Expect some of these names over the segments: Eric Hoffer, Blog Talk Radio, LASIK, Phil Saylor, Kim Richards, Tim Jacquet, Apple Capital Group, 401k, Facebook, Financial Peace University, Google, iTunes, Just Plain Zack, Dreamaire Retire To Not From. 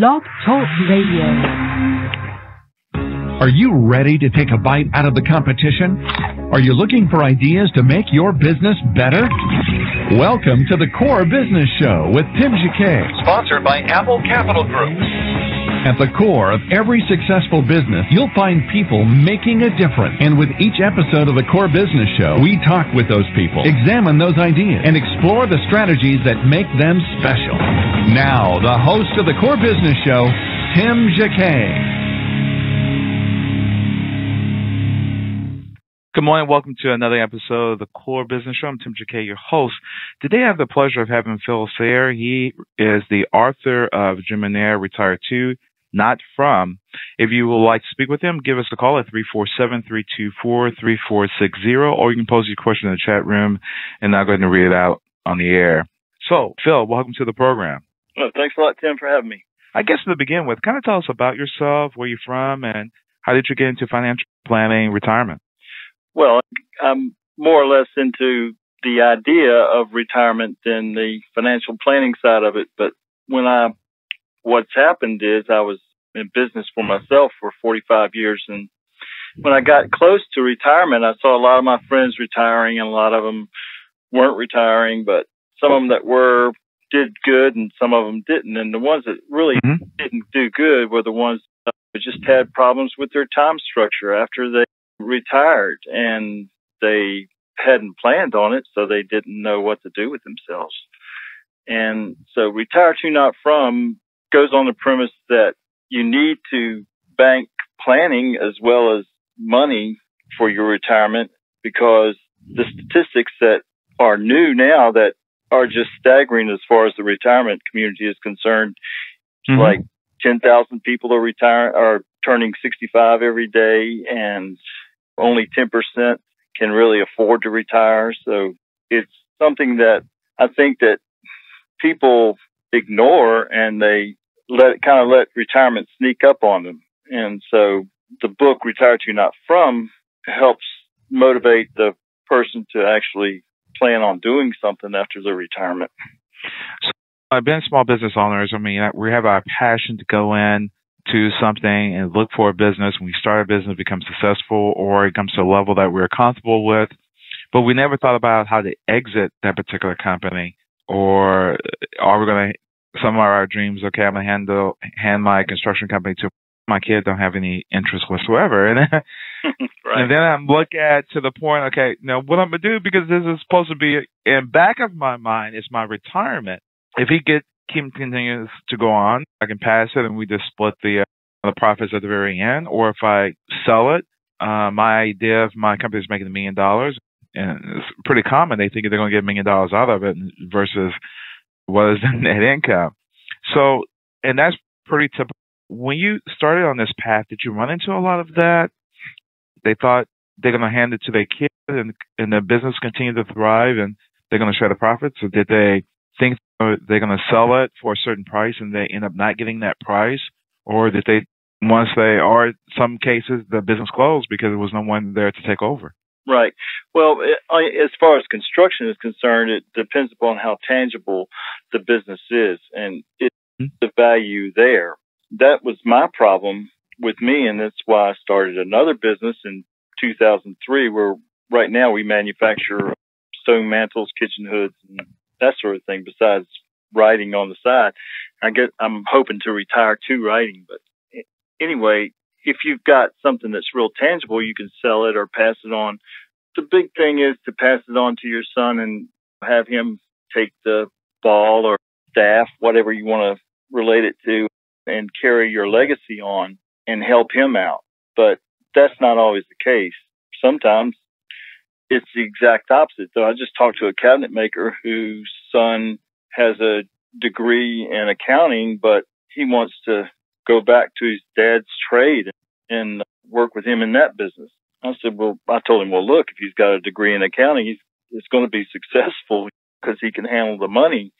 Blog Talk Radio. Are you ready to take a bite out of the competition? Are you looking for ideas to make your business better? Welcome to the Core Business Show with Tim Jacquet, sponsored by Apple Capital Group. At the core of every successful business, you'll find people making a difference. And with each episode of the Core Business Show, we talk with those people, examine those ideas, and explore the strategies that make them special. Now, the host of the Core Business Show, Tim Jacquet. Good morning. Welcome to another episode of the Core Business Show. I'm Tim Jacquet, your host. Today, I have the pleasure of having Phil Saylor. He is the author of Dreamaire Retire To Not From. If you would like to speak with him, give us a call at 347-324-3460, or you can post your question in the chat room, and I'll go ahead and read it out on the air. So, Phil, welcome to the program. Well, thanks a lot, Tim, for having me. I guess to begin with, kind of tell us about yourself, where you're from, and how did you get into financial planning, retirement? Well, I'm more or less into the idea of retirement than the financial planning side of it, but what's happened is I was in business for myself for 45 years. And when I got close to retirement, I saw a lot of my friends retiring, and a lot of them weren't retiring, but some of them that were did good and some of them didn't. And the ones that really didn't do good were the ones that just had problems with their time structure after they retired, and they hadn't planned on it, so they didn't know what to do with themselves. And so Retire To Not From goes on the premise that you need to bank planning as well as money for your retirement, because the statistics that are new now that are just staggering as far as the retirement community is concerned, like 10,000 people are turning 65 every day, and only 10% can really afford to retire. So it's something that I think that people ignore, and they let retirement sneak up on them. And so the book Retire To Not From helps motivate the person to actually plan on doing something after their retirement. So I've been small business owners. I mean, we have our passion to go in to something and look for a business. When we start a business, it becomes successful, or it comes to a level that we're comfortable with, but we never thought about how to exit that particular company, or are we going to some of our dreams, okay, I'm going to hand my construction company to my kid, don't have any interest whatsoever. And then, right. And then I'm looking at to the point, okay, now what I'm going to do, because this is supposed to be in back of my mind, is my retirement. If he continues to go on, I can pass it and we just split the profits at the very end. Or if I sell it, my idea of my company is making $1 million, and it's pretty common. They think they're going to get $1 million out of it versus was net income. So, and that's pretty typical. When you started on this path, did you run into a lot of that? They thought they're going to hand it to their kids, and their business continue to thrive, and they're going to share the profits. So did they think they're going to sell it for a certain price and they end up not getting that price? Or did they, once they are, in some cases, the business closed because there was no one there to take over? Right. Well, as far as construction is concerned, it depends upon how tangible the business is and the value there. That was my problem with me, and that's why I started another business in 2003, where right now we manufacture stone mantles, kitchen hoods, and that sort of thing, besides writing on the side. I'm hoping to retire to writing, but anyway, if you've got something that's real tangible, you can sell it or pass it on. The big thing is to pass it on to your son and have him take the ball or staff, whatever you want to relate it to, and carry your legacy on and help him out. But that's not always the case. Sometimes it's the exact opposite. So I just talked to a cabinet maker whose son has a degree in accounting, but he wants to go back to his dad's trade and work with him in that business. I said, well, I told him, well, look, if he's got a degree in accounting, it's going to be successful because he can handle the money.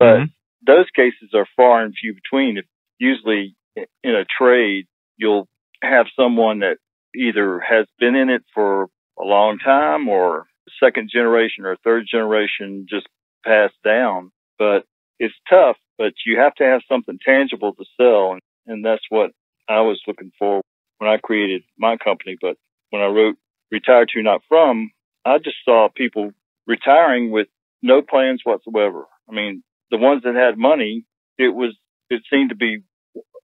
But those cases are far and few between. Usually in a trade, you'll have someone that either has been in it for a long time, or second generation or third generation, just passed down. But it's tough, but you have to have something tangible to sell. And that's what I was looking for when I created my company. But when I wrote Retire To Not From, I just saw people retiring with no plans whatsoever. I mean, the ones that had money, it seemed to be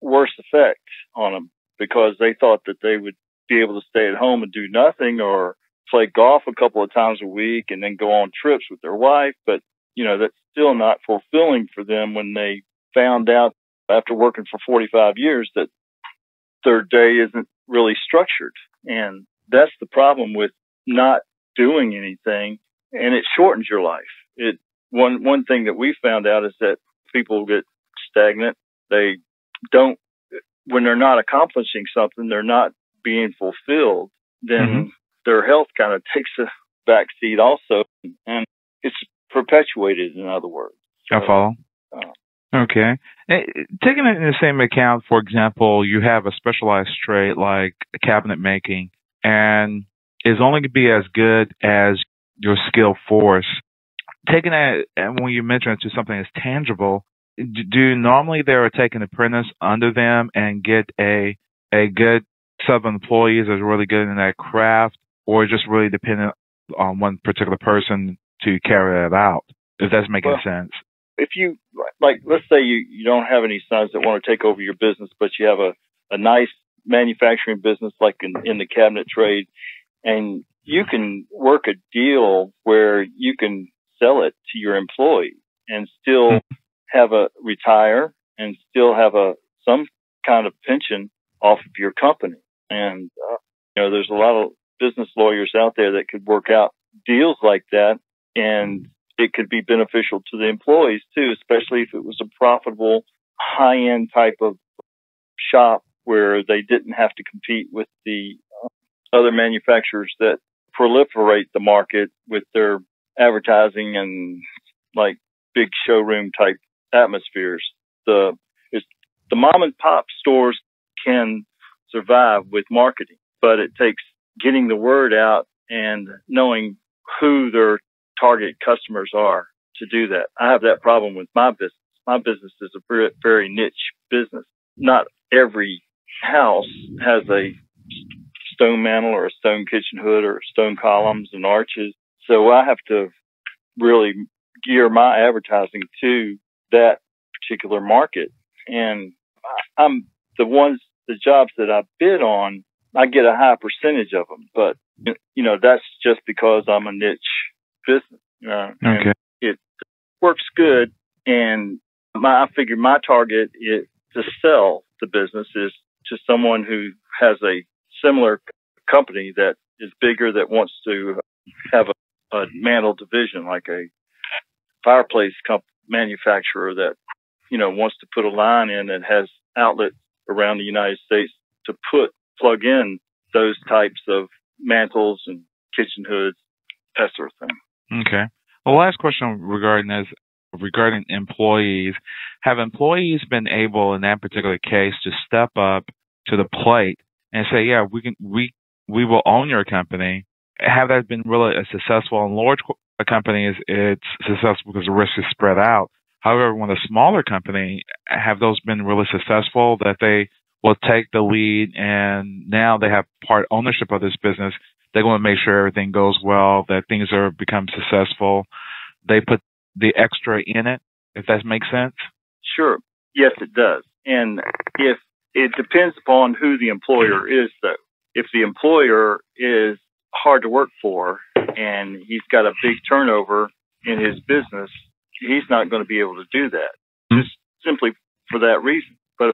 worse effect on them because they thought that they would be able to stay at home and do nothing or play golf a couple of times a week and then go on trips with their wife. But, you know, that's still not fulfilling for them when they found out after working for 45 years that their day isn't really structured. And that's the problem with not doing anything. And it shortens your life. One thing that we found out is that people get stagnant. They don't, when they're not accomplishing something, they're not being fulfilled. Then mm-hmm. their health kind of takes a back seat also. And it's perpetuated, in other words. So, I follow. Okay. Taking it in the same account, for example, you have a specialized trade like cabinet making, and it's only going to be as good as your skill force. Taking that, and when you mention it to something that's tangible, do normally they are taking an apprentice under them and get a good sub-employee that's really good in that craft, or just really dependent on one particular person to carry that out, if that's making sense? If you, like, let's say you don't have any sons that want to take over your business, but you have a nice manufacturing business like in the cabinet trade, and you can work a deal where you can sell it to your employee and still have a retire and still have some kind of pension off of your company. And, you know, there's a lot of business lawyers out there that could work out deals like that. And it could be beneficial to the employees too, especially if it was a profitable high-end type of shop where they didn't have to compete with the other manufacturers that proliferate the market with their advertising and like big showroom type atmospheres. The mom and pop stores can survive with marketing, but it takes getting the word out and knowing who their target customers are to do that. I have that problem with my business. My business is a very, very niche business. Not every house has a stone mantel or a stone kitchen hood or stone columns and arches. So I have to really gear my advertising to that particular market. And I'm the jobs that I bid on, I get a high percentage of them. But, you know, that's just because I'm a niche business. Okay. It works good. And I figure my target is to sell the business is to someone who has a similar company that is bigger, that wants to have a mantle division, like a fireplace manufacturer that, you know, wants to put a line in that has outlets around the United States to plug in those types of mantles and kitchen hoods, that sort of thing. Okay. The last question regarding employees. Have employees been able in that particular case to step up to the plate and say, yeah, we will own your company? Have that been really a successful in large companies? It's successful because the risk is spread out. However, when a smaller company, have those been really successful that they will take the lead and now they have part ownership of this business? They want to make sure everything goes well, that things are become successful. They put the extra in it, if that makes sense? Sure. Yes, it does. And if it depends upon who the employer is, though. If the employer is hard to work for and he's got a big turnover in his business, he's not going to be able to do that, just simply for that reason. But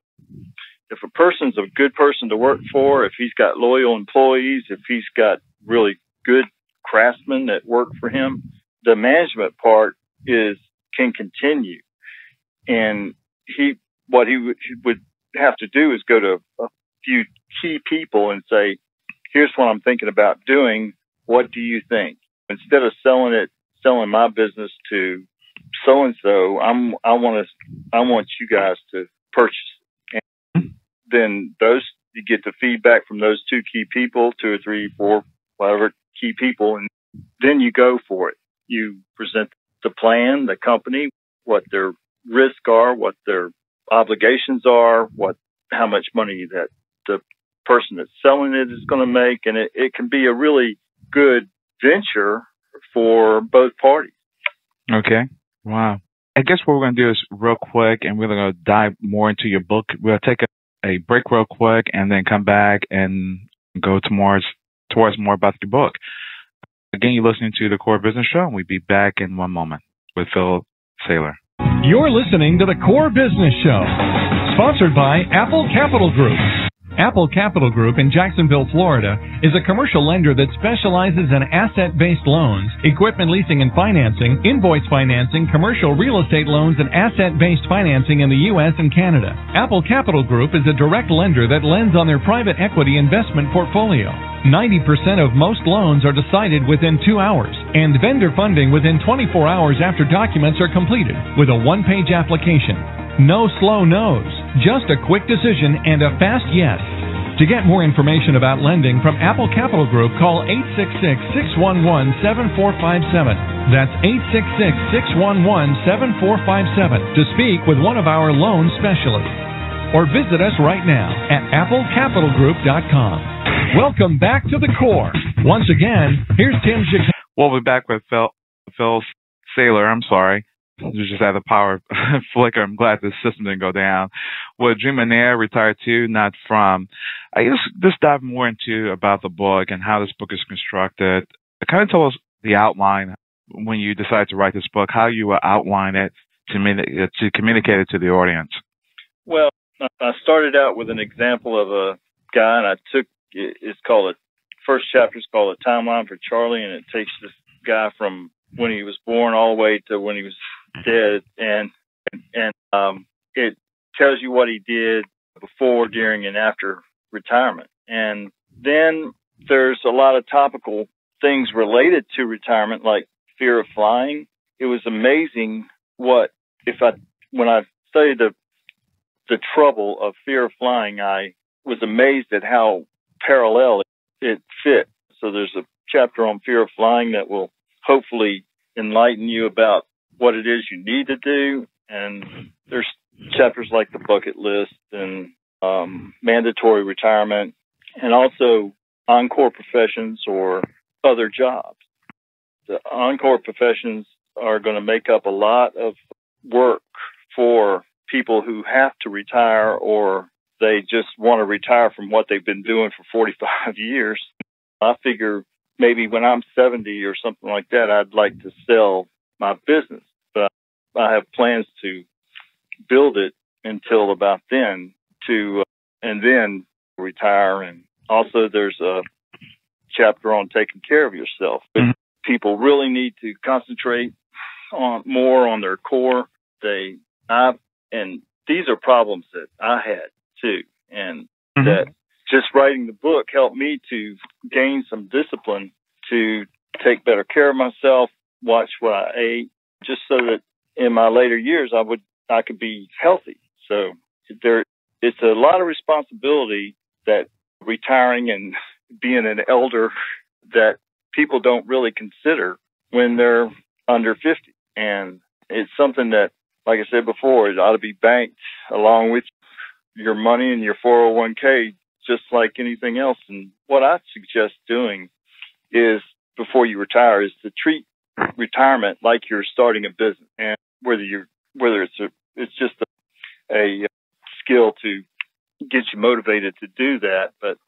if a person's a good person to work for, if he's got loyal employees, if he's got really good craftsmen that work for him, the management part can continue. And what he would have to do is go to a few key people and say, here's what I'm thinking about doing. What do you think? Instead of selling my business to so-and-so, I want you guys to purchase it. And then you get the feedback from those two key people, two or three, four, whatever key people, and then you go for it. You present the plan, the company, what their risks are, what their obligations are, how much money that the person that's selling it is going to make. And it can be a really good venture for both parties. Okay. Wow. I guess what we're going to do is real quick, and we're going to dive more into your book. We'll take a break real quick and then come back and go towards more about your book. Again, you're listening to The Core Business Show, and we'll be back in one moment with Phil Saylor. You're listening to The Core Business Show, sponsored by Apple Capital Group. Apple Capital Group in Jacksonville, Florida, is a commercial lender that specializes in asset-based loans, equipment leasing and financing, invoice financing, commercial real estate loans, and asset-based financing in the U.S. and Canada. Apple Capital Group is a direct lender that lends on their private equity investment portfolio. 90% of most loans are decided within 2 hours, and vendor funding within 24 hours after documents are completed with a one-page application. No slow no's. Just a quick decision and a fast yes. To get more information about lending from Apple Capital Group, call 866-611-7457. That's 866-611-7457 to speak with one of our loan specialists. Or visit us right now at applecapitalgroup.com. Welcome back to The Core. Once again, here's Tim Jacquet. We'll be back with Phil Saylor. I'm sorry. You just had the power flicker. I'm glad the system didn't go down. Well, Dreamaire Retire To Not From. I guess just dive more into about the book and how this book is constructed. Kind of tell us the outline when you decide to write this book, how you will outline it to communicate it to the audience. Well, I started out with an example of a guy, and I took first chapter is called A Timeline for Charlie, and it takes this guy from when he was born all the way to when he was dead, and it tells you what he did before, during, and after retirement. And then there's a lot of topical things related to retirement, like fear of flying. It was amazing when I studied the trouble of fear of flying, I was amazed at how parallel it fit. So there's a chapter on fear of flying that will hopefully enlighten you about what it is you need to do. And there's chapters like the bucket list and mandatory retirement, and also encore professions or other jobs. The encore professions are going to make up a lot of work for people who have to retire, or they just want to retire from what they've been doing for 45 years. I figure maybe when I'm 70 or something like that, I'd like to sell my business, but I have plans to build it until about then and then retire. And also there's a chapter on taking care of yourself. Mm-hmm. People really need to concentrate more on their core. And these are problems that I had too. And mm-hmm. that just writing the book helped me to gain some discipline to take better care of myself, watch what I ate, just so that in my later years I could be healthy. So it's a lot of responsibility that retiring and being an elder that people don't really consider when they're under 50. And it's something that, like I said before, it ought to be banked along with your money and your 401k, just like anything else. And what I suggest doing is before you retire is to treat retirement like you're starting a business, and it's just a skill to get you motivated to do that. But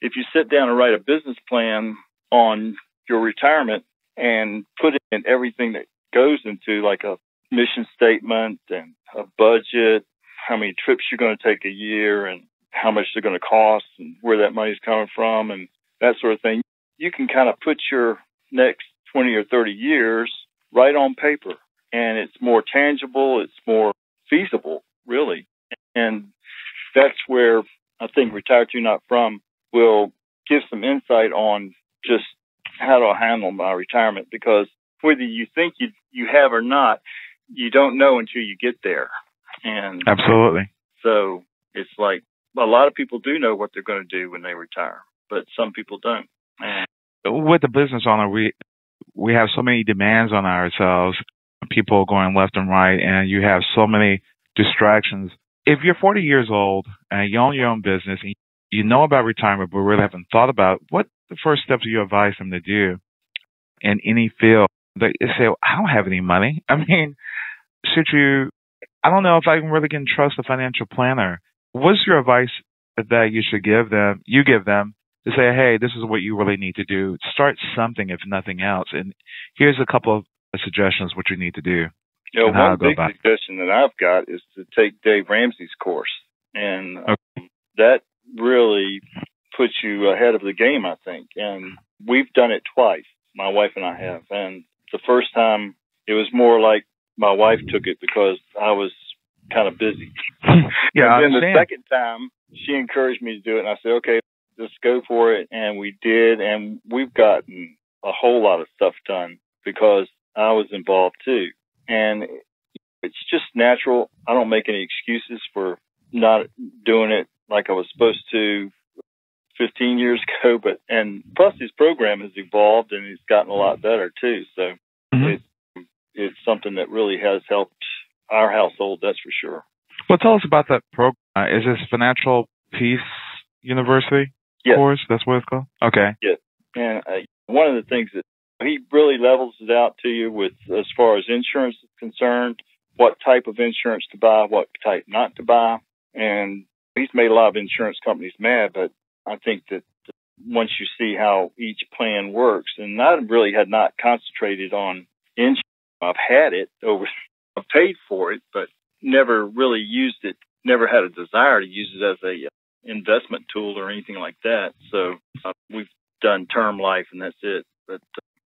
if you sit down and write a business plan on your retirement and put in everything that goes into, like a mission statement and a budget, how many trips you're going to take a year and how much they're going to cost and where that money's coming from and that sort of thing, you can kind of put your next 20 or 30 years right on paper, and it's more tangible, it's more feasible, really. And that's where I think Retire To Not From will give some insight on just how to handle my retirement, because whether you think you have or not, you don't know until you get there. And absolutely. So it's like a lot of people do know what they're going to do when they retire, but some people don't. And with the business owner, we have so many demands on ourselves, people going left and right, and you have so many distractions. If you're 40 years old and you own your own business and you know about retirement but really haven't thought about what the first steps you advise them to do in any field, they say, well, I don't have any money. I mean, I don't know if I really can trust a financial planner. What's your advice that you should give them, to say, hey, this is what you really need to do. Start something, if nothing else. And here's a couple of suggestions what you need to do. You know, one big suggestion that I've got is to take Dave Ramsey's course. And that really puts you ahead of the game, I think. And we've done it twice. My wife and I have. And the first time, it was more like my wife took it because I was kind of busy. Yeah, and then the second time, she encouraged me to do it. And I said, okay, let's go for it. And we did. And we've gotten a whole lot of stuff done because I was involved too. And it's just natural. I don't make any excuses for not doing it like I was supposed to 15 years ago. And plus, his program has evolved and it's gotten a lot better too. So it's something that really has helped our household, that's for sure. Well, tell us about that program. Is this Financial Peace University course? That's what it's called? Okay. Yes. And one of the things that he really levels it out to you with, as far as insurance is concerned, what type of insurance to buy, what type not to buy. And he's made a lot of insurance companies mad, but I think that once you see how each plan works, and I really had not concentrated on insurance. I've had it over, I've paid for it, but never really used it, never had a desire to use it as a investment tool or anything like that. So we've done term life and that's it. But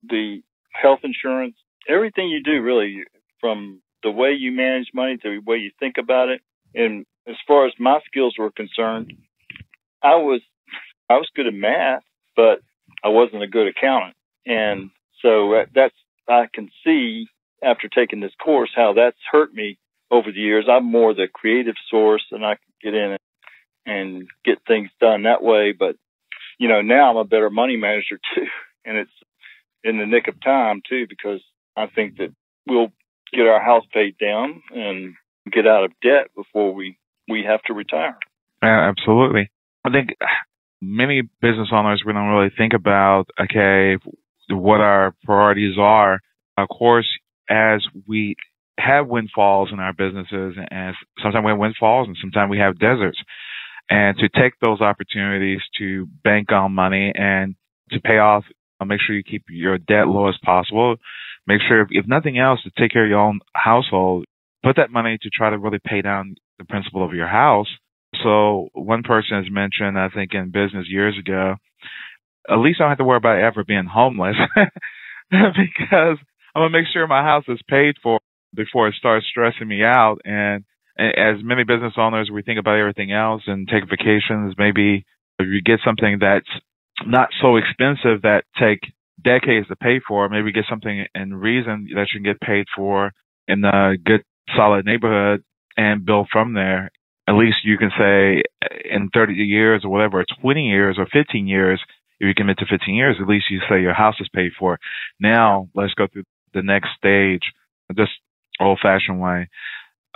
the health insurance, everything you do really, from the way you manage money to the way you think about it. And as far as my skills were concerned, I was good at math, but I wasn't a good accountant. And so I can see after taking this course how that's hurt me over the years. I'm more the creative source and I can get in and get things done that way. But, you know, now I'm a better money manager too. And it's in the nick of time too, because I think that we'll get our house paid down and get out of debt before we have to retire. Yeah, absolutely. I think many business owners, we don't really think about, okay, what our priorities are. Of course, as we have windfalls in our businesses, and sometimes we have windfalls and sometimes we have deserts, and to take those opportunities to bank on money and to pay off, make sure you keep your debt low as possible. Make sure, if nothing else, to take care of your own household. Put that money to try to really pay down the principal of your house. So one person has mentioned, I think in business years ago, at least I don't have to worry about ever being homeless because I'm going to make sure my house is paid for before it starts stressing me out. And as many business owners, we think about everything else and take vacations. Maybe if you get something that's not so expensive that take decades to pay for, maybe get something in reason that you can get paid for in a good, solid neighborhood and build from there. At least you can say in 30 years or whatever, 20 years or 15 years, if you commit to 15 years, at least you say your house is paid for. Now let's go through the next stage, this old-fashioned way.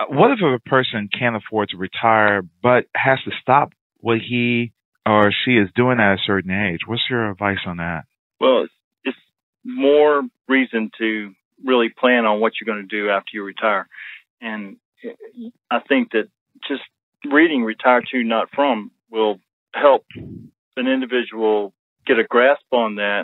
What if a person can't afford to retire but has to stop what he or she is doing at a certain age? What's your advice on that? Well, it's more reason to really plan on what you're going to do after you retire. And I think that just reading Retire To Not From will help an individual get a grasp on that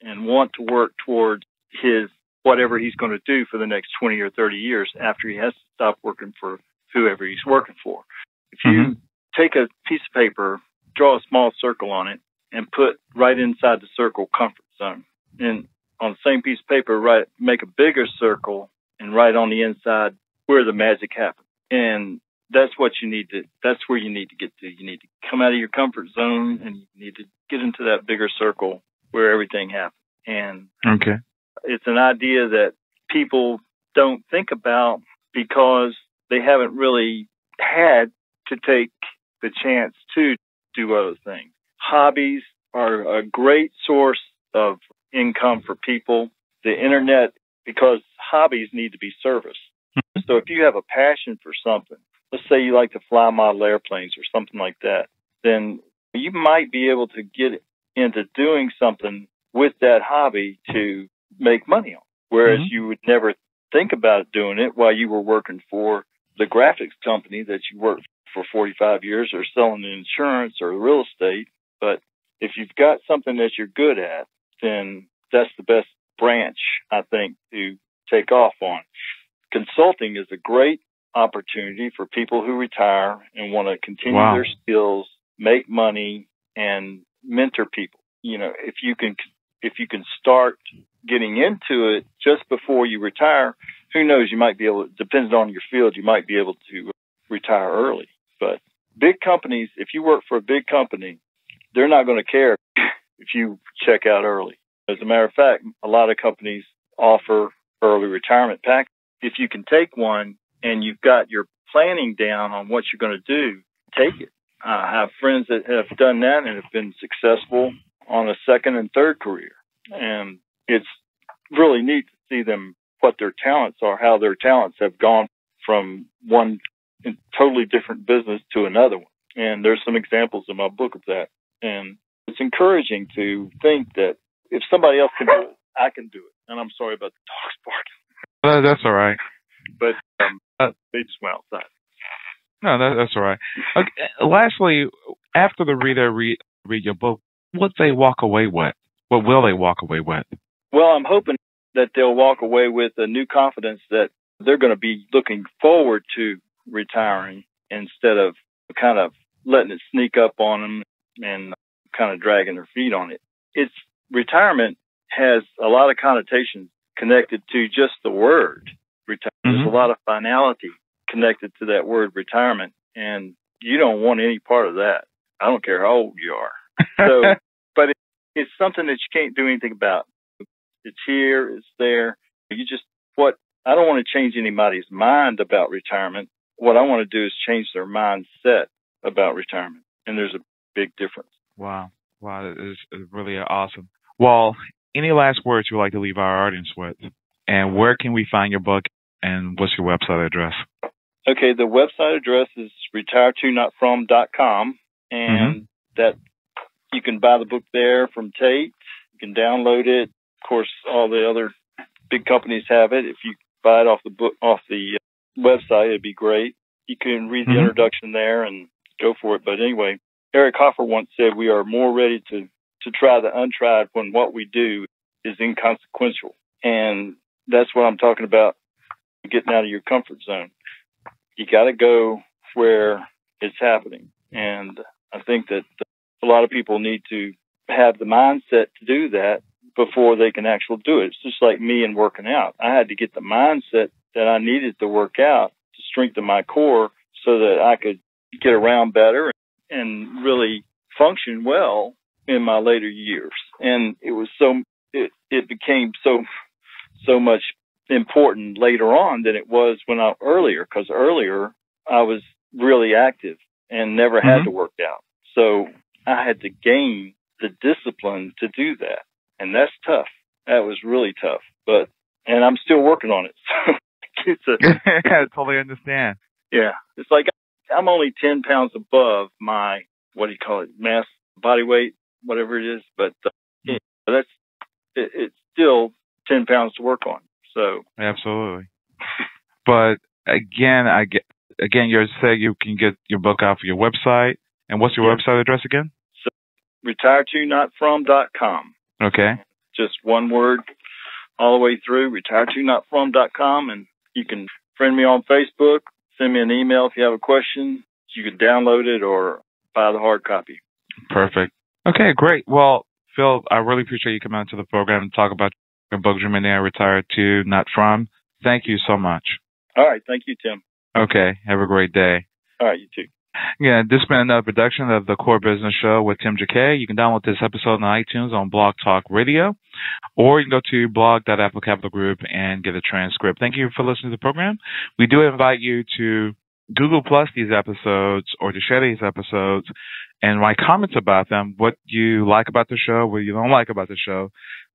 and want to work towards his whatever he's going to do for the next 20 or 30 years after he has to stop working for whoever he's working for. If you take a piece of paper, draw a small circle on it, and put right inside the circle comfort zone. And on the same piece of paper, make a bigger circle and write on the inside where the magic happens. And that's where you need to get to. You need to come out of your comfort zone and you need to get into that bigger circle where everything happens. And it's an idea that people don't think about because they haven't really had to take the chance to do other things. Hobbies are a great source of income for people. The internet because hobbies need to be serviced. So if you have a passion for something, let's say you like to fly model airplanes or something like that, then you might be able to get into doing something with that hobby to make money on, whereas you would never think about doing it while you were working for the graphics company that you worked for 45 years or selling insurance or real estate. But if you've got something that you're good at, then that's the best branch, I think, to take off on. Consulting is a great opportunity for people who retire and want to continue their skills, make money, and mentor people. You know, if you can start getting into it just before you retire, who knows, you might be able, depending on your field, you might be able to retire early. But big companies, if you work for a big company, they're not going to care if you check out early. As a matter of fact, a lot of companies offer early retirement packages. If you can take one and you've got your planning down on what you're going to do, take it. I have friends that have done that and have been successful on a second and third career. And it's really neat to see them, what their talents are, how their talents have gone from one totally different business to another one. And there's some examples in my book of that. And it's encouraging to think that if somebody else can do it, I can do it. And I'm sorry about the dog's barking. That's all right. But they just went outside. No, that's all right. Okay, lastly, after the reader read your book, what they walk away with? What will they walk away with? Well, I'm hoping that they'll walk away with a new confidence that they're going to be looking forward to retiring instead of kind of letting it sneak up on them and kind of dragging their feet on it. It's retirement has a lot of connotations connected to just the word retirement. There's a lot of finality connected to that word retirement, and you don't want any part of that. I don't care how old you are. So, but it's something that you can't do anything about. It's here, it's there. You just, I don't want to change anybody's mind about retirement. What I want to do is change their mindset about retirement, and there's a big difference. Wow, that is really awesome. Well, any last words you would like to leave our audience with? And where can we find your book, and what's your website address? Okay, the website address is retiretonotfrom.com, and that you can buy the book there from Tate. You can download it. Of course, all the other big companies have it. If you buy it off the website, it'd be great. You can read the introduction there and go for it. But anyway, Eric Hoffer once said, we are more ready to try the untried when what we do is inconsequential. And that's what I'm talking about, getting out of your comfort zone. You got to go where it's happening. And I think that a lot of people need to have the mindset to do that before they can actually do it. It's just like me and working out. I had to get the mindset that I needed to work out to strengthen my core so that I could get around better and really function well in my later years. And it was it became so much important later on than it was when earlier, because earlier I was really active and never had to work out. So I had to gain the discipline to do that. And that's tough. That was really tough, and I'm still working on it. I totally understand. Yeah. It's like I'm only 10 pounds above my, mass body weight, whatever it is, but it's still 10 pounds to work on. So absolutely. But again, you said you can get your book off of your website, and what's your website address again? So, retiretonotfrom.com. Okay. Just one word all the way through, retiretonotfrom.com, and you can friend me on Facebook, send me an email if you have a question. You can download it or buy the hard copy. Perfect. Okay, great. Well, Phil, I really appreciate you coming out to the program and talk about your book, Dreamaire Retire To Not From. Thank you so much. All right. Thank you, Tim. Okay. Have a great day. All right. You too. Yeah, this has been another production of the Core Business Show with Tim Jacquet. You can download this episode on iTunes on Blog Talk Radio, or you can go to blog.apple Capital Group and get a transcript. Thank you for listening to the program. We do invite you to Google+ these episodes or to share these episodes and write comments about them, what you like about the show, what you don't like about the show.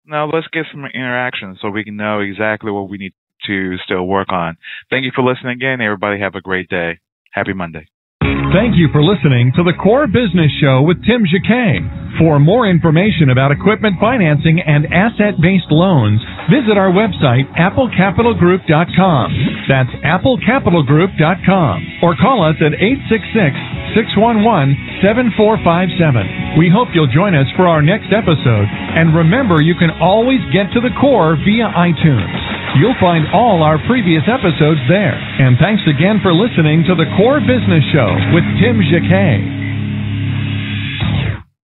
Now let's get some interaction so we can know exactly what we need to still work on. Thank you for listening again. Everybody have a great day. Happy Monday. Thank you for listening to The Core Business Show with Tim Jacquet. For more information about equipment financing and asset-based loans, visit our website, applecapitalgroup.com. That's applecapitalgroup.com. Or call us at 866-611-7457. We hope you'll join us for our next episode. And remember, you can always get to The Core via iTunes. You'll find all our previous episodes there. And thanks again for listening to The Core Business Show with Tim Jacquet.